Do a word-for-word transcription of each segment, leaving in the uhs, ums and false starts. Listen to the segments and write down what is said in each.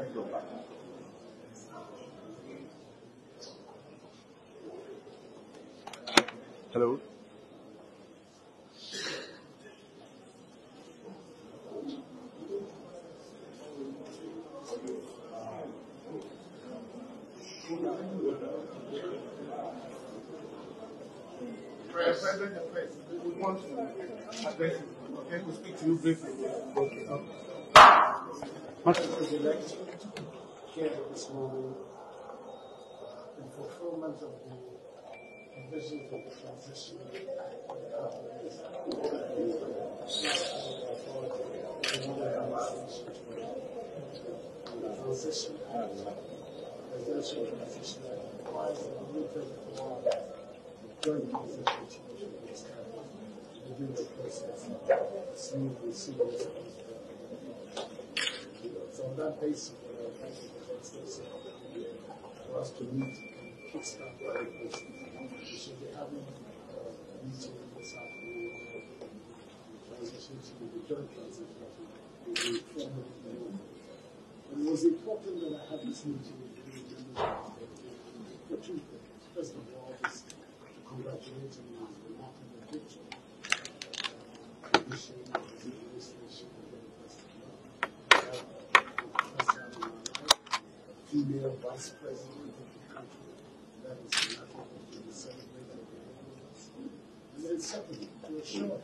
Let's go back. Hello? Press. Press. We want to address you. Okay, we'll speak to you briefly. Okay. Is elected here this morning in fulfillment of the provision for the transition of transition presidential transition requires a new political joint transition to begin the process smoothly, seamlessly. So on that basis, we are trying to process for us to meet and kickstart the process. We should be having a meeting this afternoon the transition to the joint transition to the formal new. And it was important that I had this meeting for two things. First of all, is to congratulate him on the mark of the picture, the condition of his administration of the University of London. Female vice president of the country, that is the matter of the celebrated. And then secondly, to assure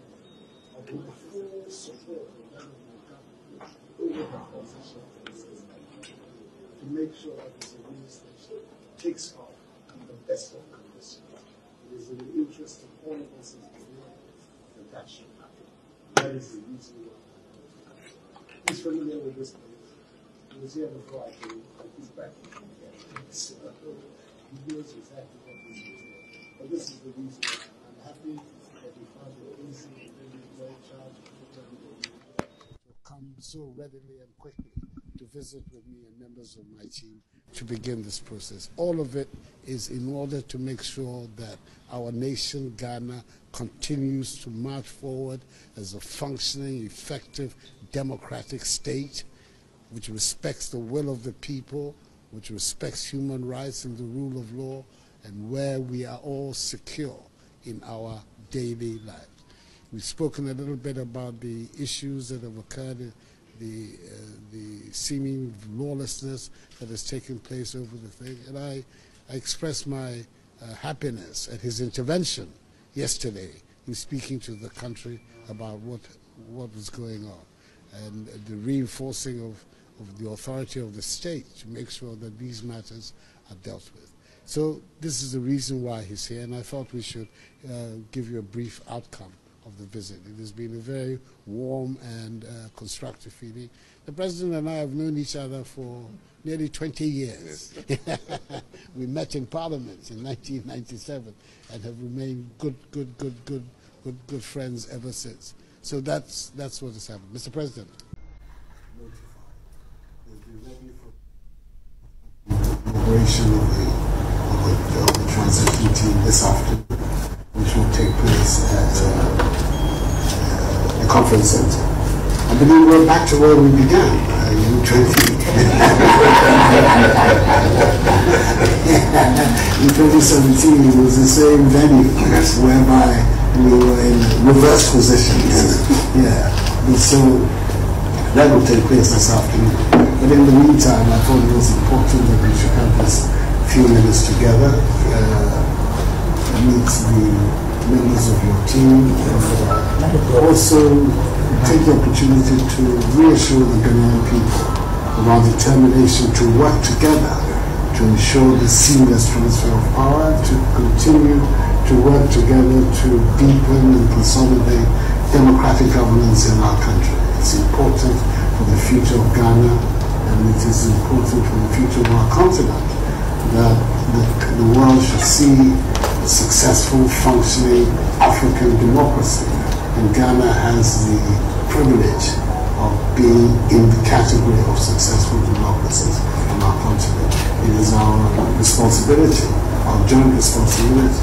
of my full support of that of my government over the transition process, to make sure that this administration takes off at the best of conditions. It is in the interest of all of us as the world that that should happen. That is the reason why. He's familiar with this place. He was here before I came, but he's back again. So he knows exactly what he's doing. But this is the reason why I'm happy that we found it easy and really well charged to come so readily and quickly to visit with me and members of my team to begin this process. All of it is in order to make sure that our nation, Ghana, continues to march forward as a functioning, effective, democratic state which respects the will of the people, which respects human rights and the rule of law, and where we are all secure in our daily life. We've spoken a little bit about the issues that have occurred in the uh, the seeming lawlessness that has taken place over the thing, and I, I express my uh, happiness at his intervention yesterday in speaking to the country about what what was going on, and the reinforcing of, of the authority of the state to make sure that these matters are dealt with. So this is the reason why he's here, and I thought we should uh, give you a brief outcome of the visit. It has been a very warm and uh, constructive feeling. The President and I have known each other for nearly twenty years. Yes. We met in Parliament in nineteen ninety-seven and have remained good, good, good, good, good, good friends ever since. So that's, that's what has happened. Mister President. Notified. We'll be ready for operation of the, of the, of the transition team this afternoon, which will take place at uh, the conference center. I believe we're back to where we began uh, in twenty in twenty seventeen. It was the same venue, yes, whereby we were in reverse positions. Yeah, and so that will take place this afternoon. But in the meantime, I thought it was important that we should have this few minutes together. Uh, meet the members of your team, and also take the opportunity to reassure the Ghanaian people of our determination to work together to ensure the seamless transfer of power, to continue to work together to deepen and consolidate democratic governance in our country. It's important for the future of Ghana, and it is important for the future of our continent that the, the world should see successful, functioning African democracy, and Ghana has the privilege of being in the category of successful democracies on our continent. It is our responsibility, our joint responsibility,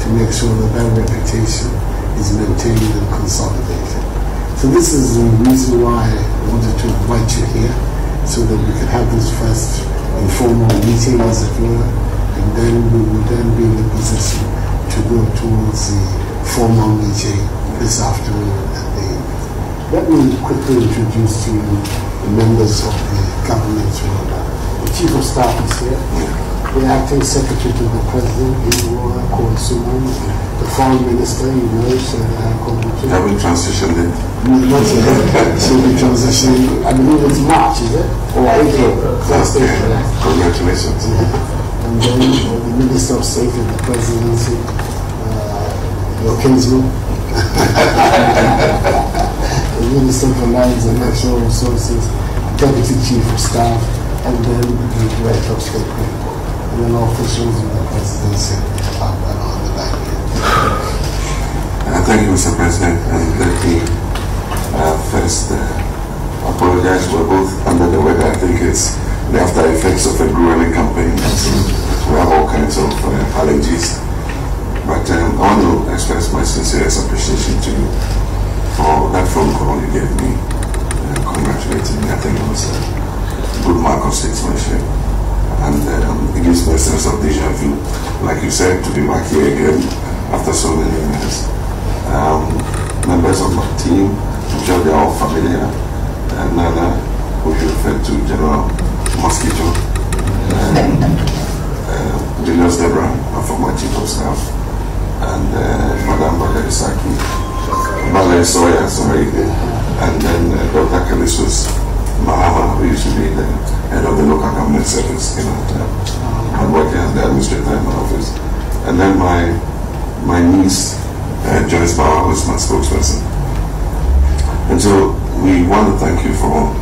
to make sure that that reputation is maintained and consolidated. So this is the reason why I wanted to invite you here, so that we could have this first informal meeting, as it were, and then we would then be in a position to go towards the formal meeting this afternoon at the evening. Let me quickly introduce to you the members of the government. The Chief of Staff is here, the Acting Secretary to the President, Igor Kuo-Suman, the Foreign Minister, Joyce Bauer. Have we transitioned it? Not yet. So we transitioned, I believe it's March, is it? Or April. Last April. Congratulations. Yeah. And then uh, the Minister of State and the Presidency, uh, your kinsman, the Minister for Lands and Natural Resources, Deputy Chief of Staff, and then the Director of State People, and then officials of the Presidency up and on the back end. Uh, thank you, Mister President, and let me uh, first uh, apologize. We're both under the weather. I think it's the after effects of a grueling campaign. We have all kinds of uh, allergies, but um, I want to express my sincerest appreciation to you for that phone call you gave me, uh, congratulating me. I think it was a good mark of statesmanship. And um, it gives me a sense of deja vu, like you said, to be back here again after so many years. Um, members of my team, I'm sure they're all familiar. Uh, Nana, who you referred to, General Mosquito, um, uh, Villers-Debra, my former Chief of Staff, and uh, Madame Balai-Saki, Balai-Soya, sorry, and then uh, Doctor Calisos Mahama, who used to be the head of the local government service in our town. I'm working as the administrator in my office. And then my my niece, uh, Joyce Bauer, was my spokesperson. And so we want to thank you for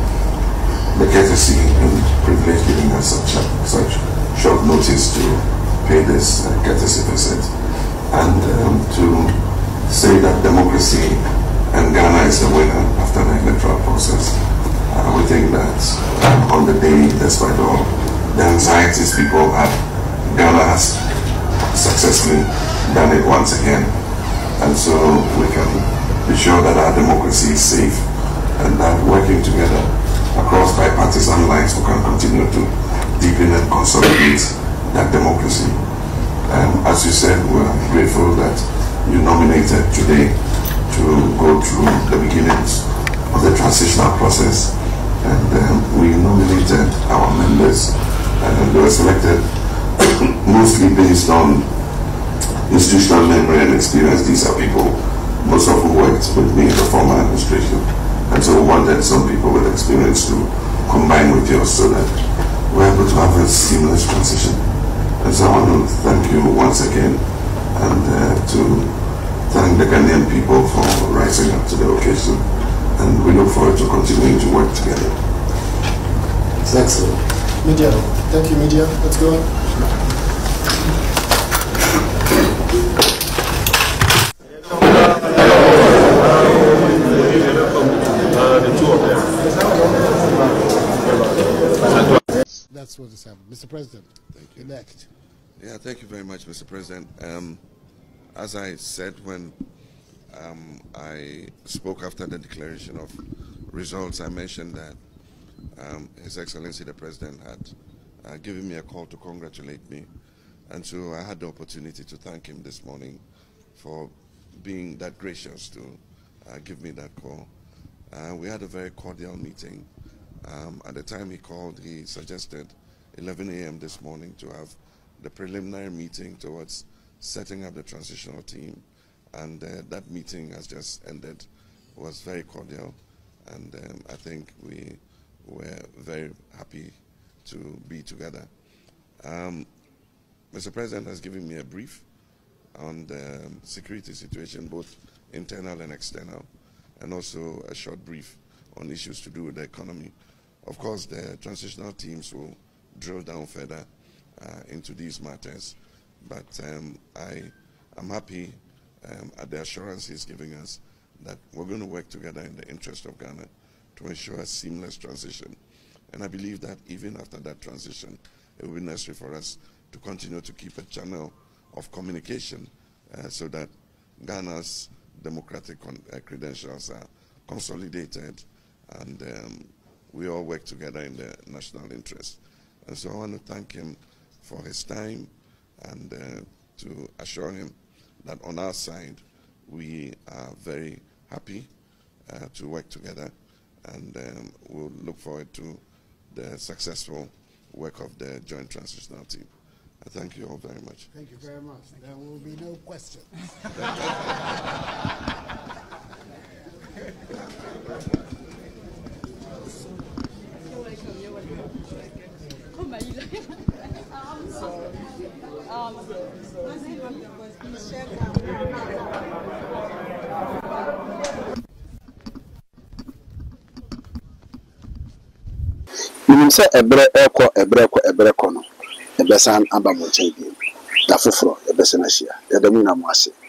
the courtesy and privilege giving us such, such short notice to pay this uh, courtesy visit, and um, to say that democracy and Ghana is the winner after the electoral process. Uh, we think that um, on the day, despite all the anxieties people have, Ghana has successfully done it once again. And so we can be sure that our democracy is safe and that working together across bipartisan lines, we can continue to deepen and consolidate that democracy. Um, as you said, we're grateful that you nominated today to go through the beginnings of the transitional process. And um, we nominated our members, and they were selected mostly based on institutional memory and experience. These are people, most of whom worked with me in the former administration. And so we wanted some people with experience to combine with yours so that we're able to have a seamless transition. And so I want to thank you once again, and uh, to thank the Ghanaian people for rising up to the occasion. And we look forward to continuing to work together. It's excellent. Media. Thank you, media. Let's go on. That's what has happened. Mister President, thank you. Next. Yeah, thank you very much, Mister President. Um, as I said when Um, I spoke after the declaration of results, I mentioned that um, His Excellency the President had uh, given me a call to congratulate me, and so I had the opportunity to thank him this morning for being that gracious to uh, give me that call. Uh, we had a very cordial meeting. Um, at the time he called, he suggested eleven A M this morning to have the preliminary meeting towards setting up the transitional team. And uh, that meeting has just ended. It was very cordial, and um, I think we were very happy to be together. Um, Mister President has given me a brief on the security situation, both internal and external, and also a short brief on issues to do with the economy. Of course, the transitional teams will drill down further uh, into these matters, but um, I am happy Um, at the assurance he's giving us that we're going to work together in the interest of Ghana to ensure a seamless transition. And I believe that even after that transition, it will be necessary for us to continue to keep a channel of communication uh, so that Ghana's democratic con uh, credentials are consolidated, and um, we all work together in the national interest. And so I want to thank him for his time and uh, to assure him that on our side, we are very happy uh, to work together, and um, we'll look forward to the successful work of the Joint Transitional Team. I thank you all very much. Thank you very much. Thank there you. Will be no questions. So ebre eko ebre ko ebre kono ebesan aba mochege da foforo ebesena hia edemu na mo ase.